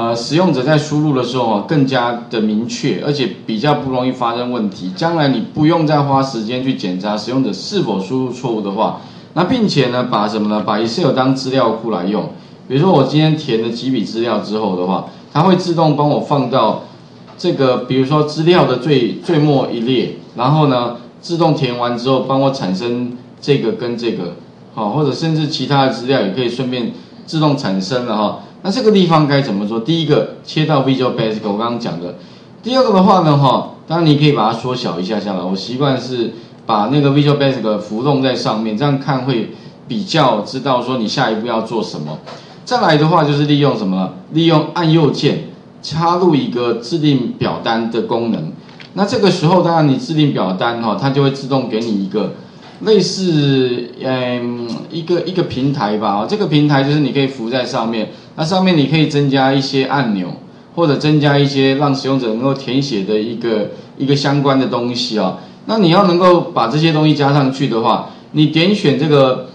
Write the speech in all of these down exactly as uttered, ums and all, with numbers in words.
呃，使用者在输入的时候啊，更加的明确，而且比较不容易发生问题。将来你不用再花时间去检查使用者是否输入错误的话，那并且呢，把什么呢？把 Excel 当资料库来用。比如说我今天填了几笔资料之后的话，它会自动帮我放到这个，比如说资料的最最末一列，然后呢，自动填完之后帮我产生这个跟这个，好，或者甚至其他的资料也可以顺便自动产生了哈。 那这个地方该怎么做？第一个切到 Visual Basic， 我刚刚讲的。第二个的话呢，哈，当然你可以把它缩小一下下来。我习惯是把那个 Visual Basic 浮动在上面，这样看会比较知道说你下一步要做什么。再来的话就是利用什么呢？利用按右键插入一个制定表单的功能。那这个时候，当然你制定表单哈，它就会自动给你一个。 类似嗯一个一个平台吧，这个平台就是你可以浮在上面，那上面你可以增加一些按钮，或者增加一些让使用者能够填写的一个一个相关的东西啊。那你要能够把这些东西加上去的话，你点选这个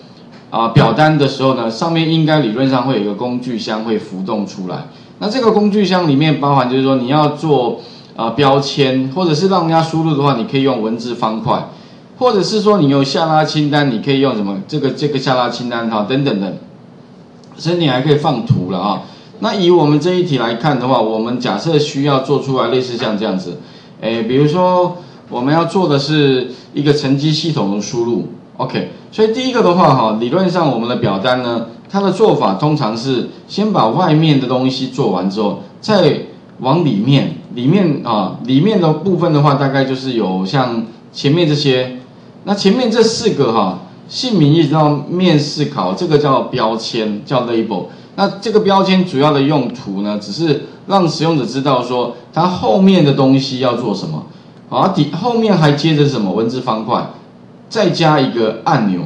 啊、呃、表单的时候呢，上面应该理论上会有一个工具箱会浮动出来。那这个工具箱里面包含就是说你要做啊、呃、标签，或者是让人家输入的话，你可以用文字方块。 或者是说你有下拉清单，你可以用什么这个这个下拉清单哈等等等，甚至你还可以放图了啊。那以我们这一题来看的话，我们假设需要做出来类似像这样子，诶，比如说我们要做的是一个成绩系统的输入 ，OK。所以第一个的话哈，理论上我们的表单呢，它的做法通常是先把外面的东西做完之后，再往里面，里面啊里面的部分的话，大概就是有像前面这些。 那前面这四个哈、啊，姓名一直到面试考，这个叫标签，叫 label。那这个标签主要的用途呢，只是让使用者知道说它后面的东西要做什么。啊，底后面还接着什么文字方块，再加一个按钮。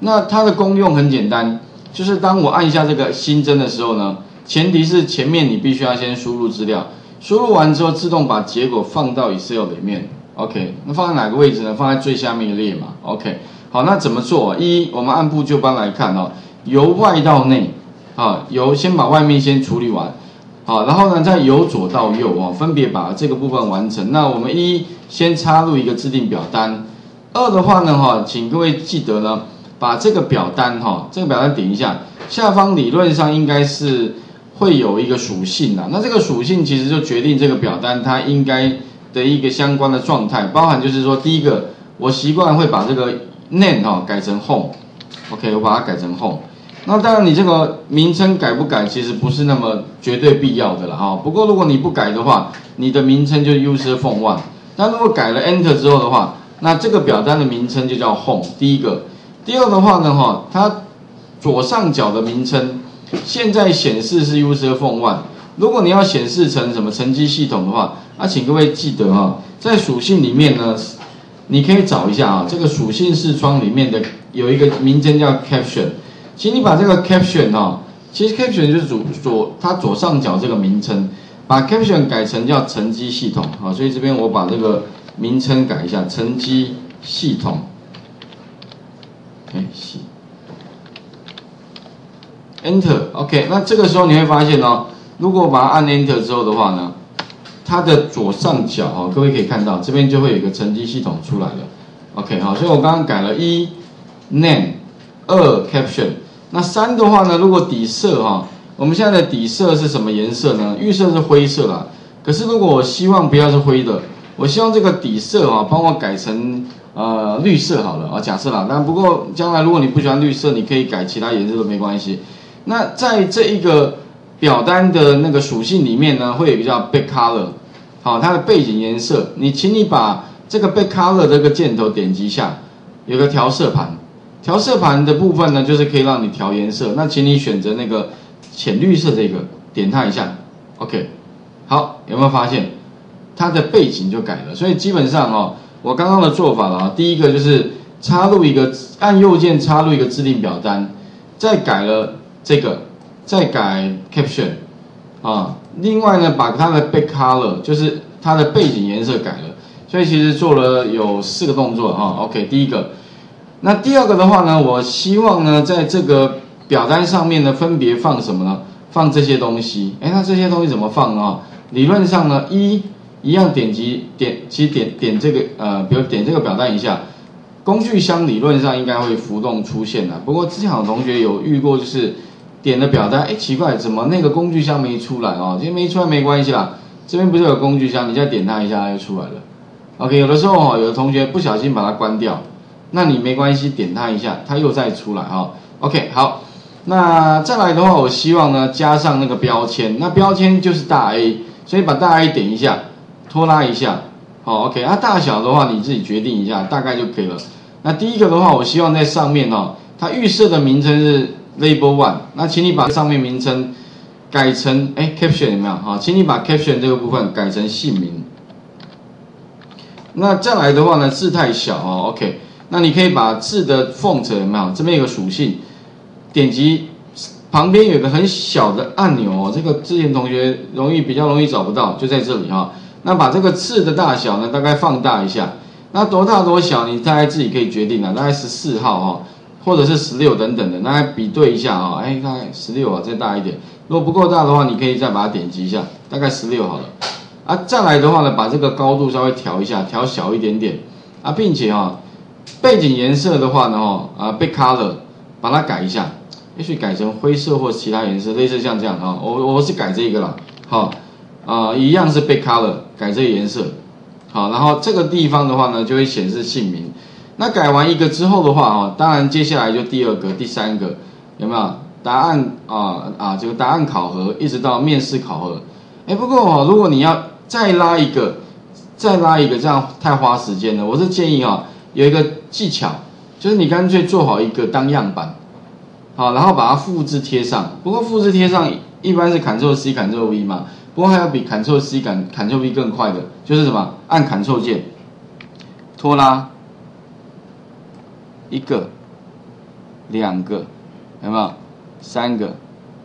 那它的功用很简单，就是当我按一下这个新增的时候呢，前提是前面你必须要先输入资料，输入完之后自动把结果放到 Excel 里面。 OK， 那放在哪个位置呢？放在最下面一列嘛。OK， 好，那怎么做？一，我们按部就班来看哦，由外到内，啊，由先把外面先处理完，好，然后呢，再由左到右哦，分别把这个部分完成。那我们一先插入一个制定表单，二的话呢，哈，请各位记得呢，把这个表单哈，这个表单点一下，下方理论上应该是会有一个属性啦。那这个属性其实就决定这个表单它应该。 的一个相关的状态，包含就是说，第一个，我习惯会把这个 name 哈、哦、改成 home，OK， 我把它改成 home。那当然，你这个名称改不改，其实不是那么绝对必要的了哈、哦。不过如果你不改的话，你的名称就 user form one。但如果改了 enter 之后的话，那这个表单的名称就叫 home。第一个，第二的话呢哈、哦，它左上角的名称现在显示是 user form one。 如果你要显示成什么成绩系统的话，啊，请各位记得哈、哦，在属性里面呢，你可以找一下啊，这个属性视窗里面的有一个名称叫 caption， 请你把这个 caption 哦，其实 caption 就是左左它左上角这个名称，把 caption 改成叫成绩系统啊，所以这边我把这个名称改一下，成绩系统，哎，系 ，enter，OK， 那这个时候你会发现哦。 如果把它按 Enter 之后的话呢，它的左上角哈、哦，各位可以看到这边就会有一个成绩系统出来了。OK 好，所以我刚刚改了一 Name， 二 Caption， 那三的话呢，如果底色哈、哦，我们现在的底色是什么颜色呢？预设是灰色啦，可是如果我希望不要是灰的，我希望这个底色啊、哦，帮我改成呃绿色好了啊、哦，假设啦。但不过将来如果你不喜欢绿色，你可以改其他颜色都没关系。那在这一个 表单的那个属性里面呢，会有一个叫 back color， 好，它的背景颜色，你请你把这个 back color 这个箭头点击一下，有个调色盘，调色盘的部分呢，就是可以让你调颜色。那请你选择那个浅绿色这个，点它一下 ，OK， 好，有没有发现它的背景就改了？所以基本上哦，我刚刚的做法啦，第一个就是插入一个按右键插入一个制定表单，再改了这个。 再改 caption 啊，另外呢，把它的 back color 就是它的背景颜色改了，所以其实做了有四个动作啊。OK， 第一个，那第二个的话呢，我希望呢，在这个表单上面呢，分别放什么呢？放这些东西。哎，那这些东西怎么放啊？理论上呢，一一样点击点，其实点点这个呃，比如点这个表单一下，工具箱理论上应该会浮动出现的。不过之前有同学有遇过，就是点了表单，哎，奇怪，怎么那个工具箱没出来啊？其实没出来没关系啦，这边不是有工具箱，你再点它一下，它就出来了。OK， 有的时候哦，有的同学不小心把它关掉，那你没关系，点它一下，它又再出来哈。OK， 好。那再来的话，我希望呢加上那个标签，那标签就是大 A， 所以把大 A 点一下，拖拉一下，好 ，OK， 那、啊、大小的话你自己决定一下，大概就可以了。那第一个的话，我希望在上面哦，它预设的名称是 Label One， 那请你把上面名称改成哎 Caption 有没有？好，请你把 Caption 这个部分改成姓名。那再来的话呢，字太小哦 ，OK， 那你可以把字的 Font 有没有？这边有个属性。点击旁边有个很小的按钮哦，这个之前同学容易比较容易找不到，就在这里哈、哦。那把这个字的大小呢，大概放大一下。那多大多小，你大概自己可以决定了，大概十四号哈、哦，或者是十六等等的，大概比对一下啊、哦。哎，大概十六啊，再大一点。如果不够大的话，你可以再把它点击一下，大概十六好了。啊，再来的话呢，把这个高度稍微调一下，调小一点点啊，并且哈、哦，背景颜色的话呢，哦啊，被 color 把它改一下。也许改成灰色或其他颜色，类似像这样啊、哦，我我是改这个啦，好、哦，啊、呃，一样是被 color 改这个颜色，好，然后这个地方的话呢，就会显示姓名。那改完一个之后的话哦，当然接下来就第二个、第三个，有没有？答案啊啊，这个答案考核一直到面试考核。哎，不过哦，如果你要再拉一个，再拉一个，这样太花时间了。我是建议啊、哦，有一个技巧，就是你干脆做好一个当样板。好，然后把它复制贴上。不过复制贴上一般是 Ctrl+C、Ctrl+V 嘛。不过还有比 Ctrl+C、Ctrl+V 更快的，就是什么？按 Ctrl 键，拖拉一个、两个，有没有？三个，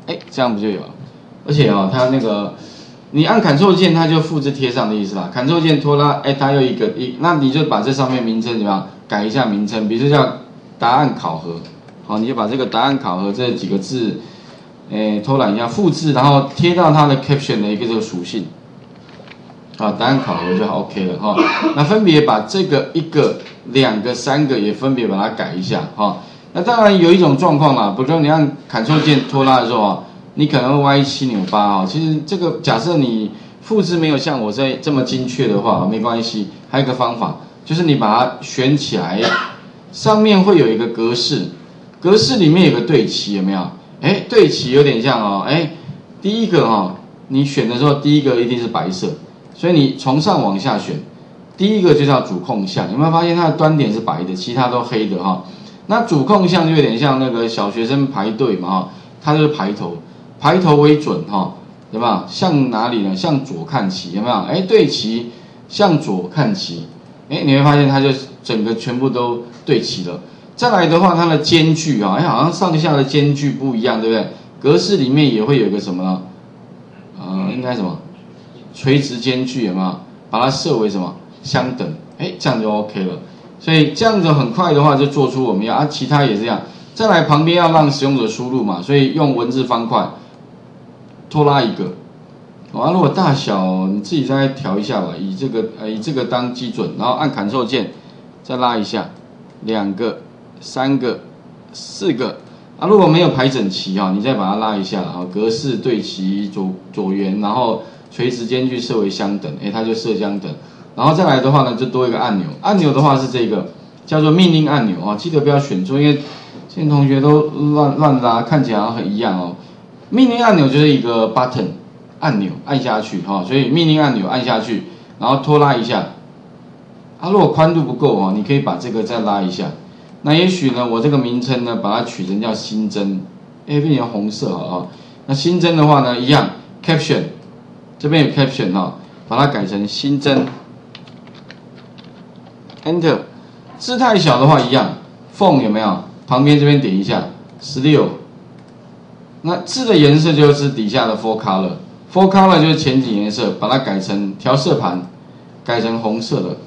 哎，这样不就有了？而且哦，它那个你按 Ctrl 键，它就复制贴上的意思啦。Ctrl 键拖拉，哎，它又一个一，那你就把这上面名称怎么样改一下名称？比如说叫答案考核。好，你就把这个答案考核这几个字，诶，偷懒一下，复制，然后贴到它的 caption 的一个这个属性。好，答案考核就好 OK 了哈、哦。那分别把这个一个、两个、三个也分别把它改一下哈、哦。那当然有一种状况啦，比如说你按 Ctrl 键拖拉的时候啊，你可能会歪七扭八啊、哦。其实这个假设你复制没有像我这这么精确的话，没关系。还有一个方法就是你把它选起来，上面会有一个格式。格式里面有个对齐，有没有？哎，对齐有点像哦。哎，第一个哦，你选的时候，第一个一定是白色，所以你从上往下选，第一个就叫主控项。有没有发现它的端点是白的，其他都黑的哈、哦？那主控项就有点像那个小学生排队嘛哈、哦，它就是排头，排头为准哈、哦，对吧？向哪里呢？向左看齐，有没有？哎，对齐，向左看齐，哎，你会发现它就整个全部都对齐了。再来的话，它的间距啊，哎，好像上下的间距不一样，对不对？格式里面也会有一个什么呢？呃，应该什么？垂直间距有没有？把它设为什么？相等，哎，这样就 OK 了。所以这样子很快的话就做出我们要啊，其他也是这样。再来旁边要让使用者输入嘛，所以用文字方块拖拉一个。哦、啊，如果大小你自己再调一下吧，以这个呃以这个当基准，然后按 Ctrl 键再拉一下，两个。三个、四个啊，如果没有排整齐啊、哦，你再把它拉一下，然后格式对齐左左圆，然后垂直间距设为相等，哎，它就设相等。然后再来的话呢，就多一个按钮，按钮的话是这个叫做命令按钮啊、哦，记得不要选错，因为现在同学都乱乱拉，看起来好像很一样哦。命令按钮就是一个 button 按钮，按下去哈、哦，所以命令按钮按下去，然后拖拉一下。啊，如果宽度不够哦，你可以把这个再拉一下。那也许呢，我这个名称呢，把它取成叫新增，哎，变成红色啊、哦。那新增的话呢，一样 caption， 这边有 caption 哦，把它改成新增 ，enter。字太小的话一样 ，font 有没有？旁边这边点一下 ，十六。那字的颜色就是底下的 full color，full color 就是前景颜色，把它改成调色盘，改成红色的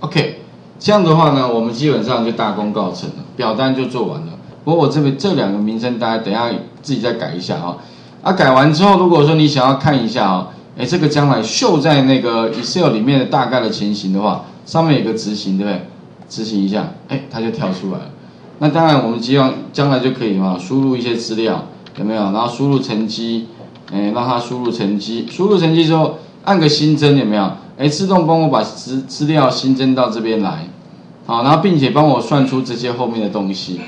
，OK。这样的话呢，我们基本上就大功告成了，表单就做完了。不过我这边这两个名称，大家等一下自己再改一下啊、哦。啊，改完之后，如果说你想要看一下啊、哦，哎，这个将来秀在那个 Excel 里面的大概的情形的话，上面有个执行，对不对？执行一下，哎，它就跳出来了。那当然，我们希望将来就可以嘛，输入一些资料，有没有？然后输入成绩，哎，让它输入成绩，输入成绩之后，按个新增，有没有？哎，自动帮我把资资料新增到这边来，好，然后并且帮我算出这些后面的东西。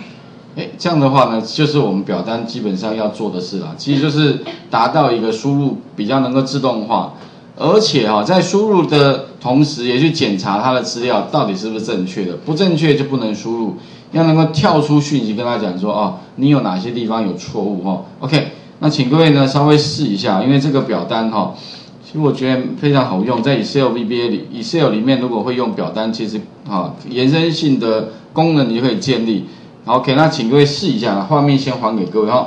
哎，这样的话呢，就是我们表单基本上要做的事啦。其实就是达到一个输入比较能够自动化，而且哈、哦，在输入的同时也去检查它的资料到底是不是正确的，不正确就不能输入，要能够跳出讯息跟他讲说哦，你有哪些地方有错误哈、哦。OK， 那请各位呢稍微试一下，因为这个表单哈、哦，其实我觉得非常好用，在 Excel V B A 里 ，Excel 里面如果会用表单，其实哈、哦、延伸性的功能你就可以建立。 OK， 那请各位试一下，画面先还给各位哈。